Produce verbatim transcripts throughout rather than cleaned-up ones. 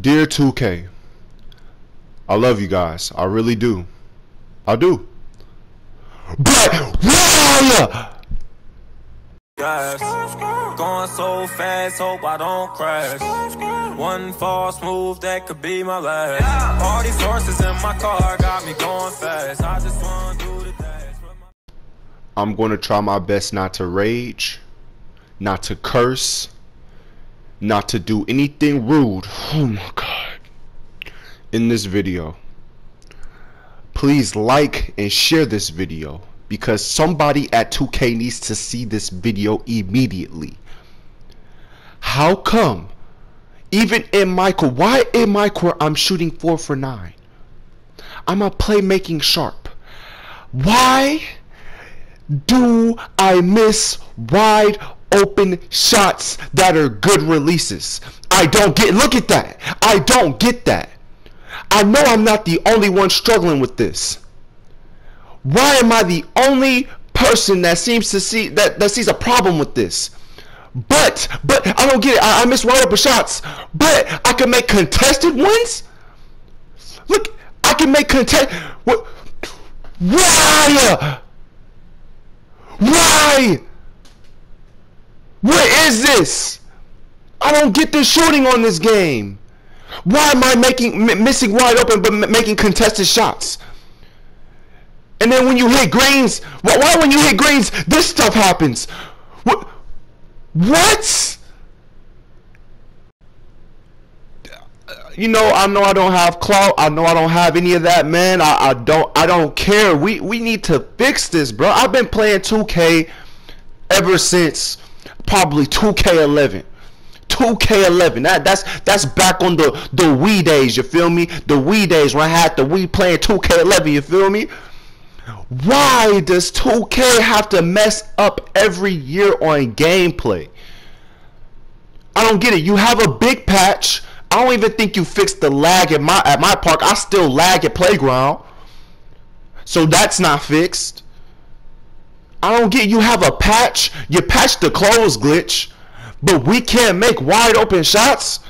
Dear two K, I love you guys. I really do. I do. But why? Going so fast, hope I don't crash. One false move that could be my last. All these horses in my car got me going fast. I just want to do the dash. I'm going to try my best not to rage, not to curse, not to do anything rude. Oh my God. In this video, please like and share this video, because somebody at two K needs to see this video immediately. How come even in Michael, why in Michael I'm shooting four for nine? I'm a playmaking sharp. Why do I miss wide open shots that are good releases? I don't get, look at that. I don't get that. I know I'm not the only one struggling with this. Why am I the only person that seems to see that that sees a problem with this? But but I don't get it. I, I miss wide open shots, but I can make contested ones. Look, I can make contest. What? Why? Why? What is this? I don't get the shooting on this game. Why am I making missing wide open but making contested shots? And then when you hit greens, why, why when you hit greens, this stuff happens? What? What? You know, I know I don't have clout. I know I don't have any of that, man. I, I don't. I don't care. We we need to fix this, bro. I've been playing two K ever since probably two K eleven. two K eleven. That that's that's back on the the Wii days. You feel me? The Wii days when I had the Wii playing two K eleven. You feel me? Why does two K have to mess up every year on gameplay? I don't get it. You have a big patch. I don't even think you fixed the lag at my at my park. I still lag at Playground, so that's not fixed. I don't get it. You have a patch. You patched the close glitch, but we can't make wide open shots.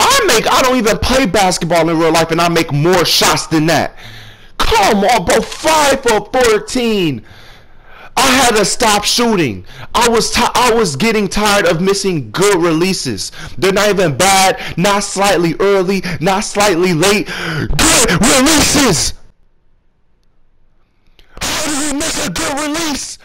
I make. I don't even play basketball in real life, and I make more shots than that. Come on, bro. five for fourteen. I had to stop shooting. I was I was getting tired of missing good releases. They're not even bad, not slightly early, not slightly late. Good releases. How do you miss a good release?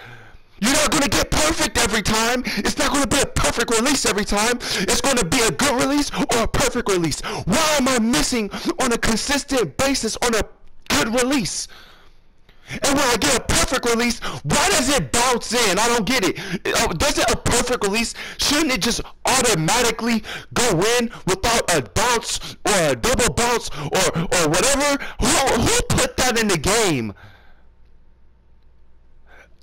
You're not going to get perfect every time. It's not going to be a perfect release every time. It's going to be a good release or a perfect release. Why am I missing on a consistent basis on a good release? And when I get a perfect release, why does it bounce in? I don't get it. Doesn't a perfect release, shouldn't it just automatically go in without a bounce or a double bounce or or whatever? Who, who put that in the game?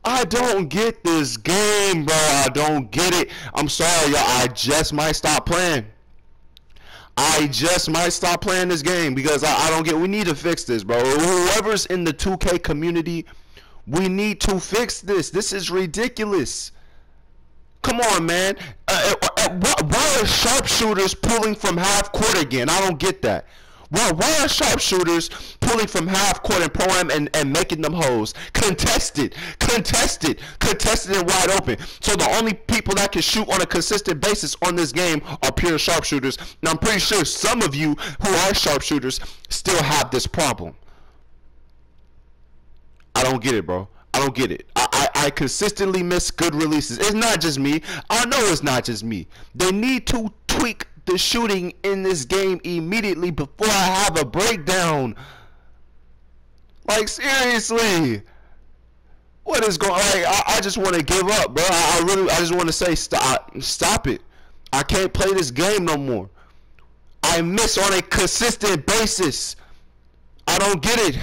I don't get this game, bro. I don't get it. I'm sorry, y'all. I just might stop playing. I just might stop playing this game because I, I don't get. We need to fix this, bro. Whoever's in the two K community, we need to fix this. This is ridiculous. Come on, man. Uh, uh, uh, why, why are sharpshooters pulling from half court again? I don't get that. Why, why are sharpshooters pulling from half court in Pro-Am and, and making them hoes? Contested, contested, contested and wide open. So the only people that can shoot on a consistent basis on this game are pure sharpshooters. And I'm pretty sure some of you who are sharpshooters still have this problem. I don't get it, bro. I don't get it. I, I, I consistently miss good releases. It's not just me. I know it's not just me. They need to tweak the shooting in this game immediately before I have a breakdown. Like, seriously, what is going on? Like, I, I just want to give up, bro. I, I really I just want to say stop stop it. I can't play this game no more. I miss on a consistent basis. I don't get it.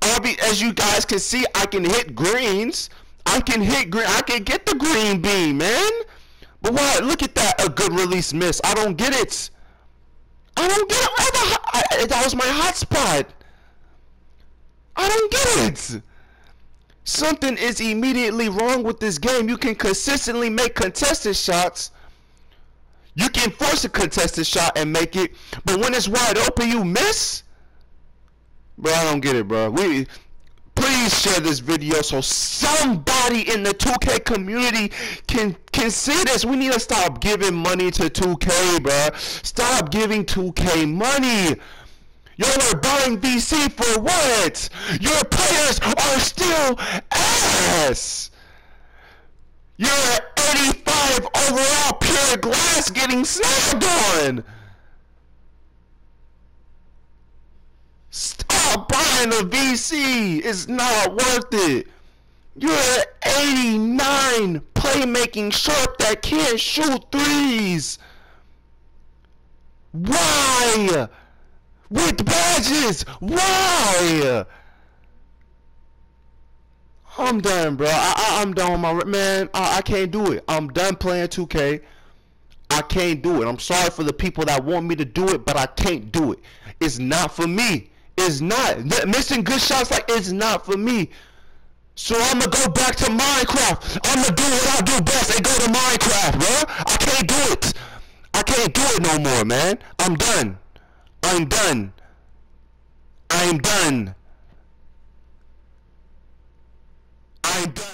I'll be, as you guys can see, I can hit greens. I can hit green. I can get the green bean, man. But why? Look at that, a good release miss. I don't get it. I don't get it. I, I, that was my hot spot. I don't get it. Something is immediately wrong with this game. You can consistently make contested shots. You can force a contested shot and make it, but when it's wide open, you miss? Bro, I don't get it, bro. We, please share this video so somebody in the two K community can can see this. We need to stop giving money to two K, bro. Stop giving two K money. Y'all are buying V C for what? Your players are still ass. You're eighty-five overall pure glass getting snagged on. Stop buying a V C. It's not worth it. You're eighty-nine playmaking sharp that can't shoot threes. Why? With badges, why? I'm done, bro. I, I, I'm done with my, man, I, I can't do it. I'm done playing two K. I can't do it. I'm sorry for the people that want me to do it, but I can't do it. It's not for me. It's not. Missing good shots, like, it's not for me. So I'm going to go back to Minecraft. I'm going to do what I do best and go to Minecraft, bro. I can't do it. I can't do it no more, man. I'm done. I'm done. I'm done. I'm done.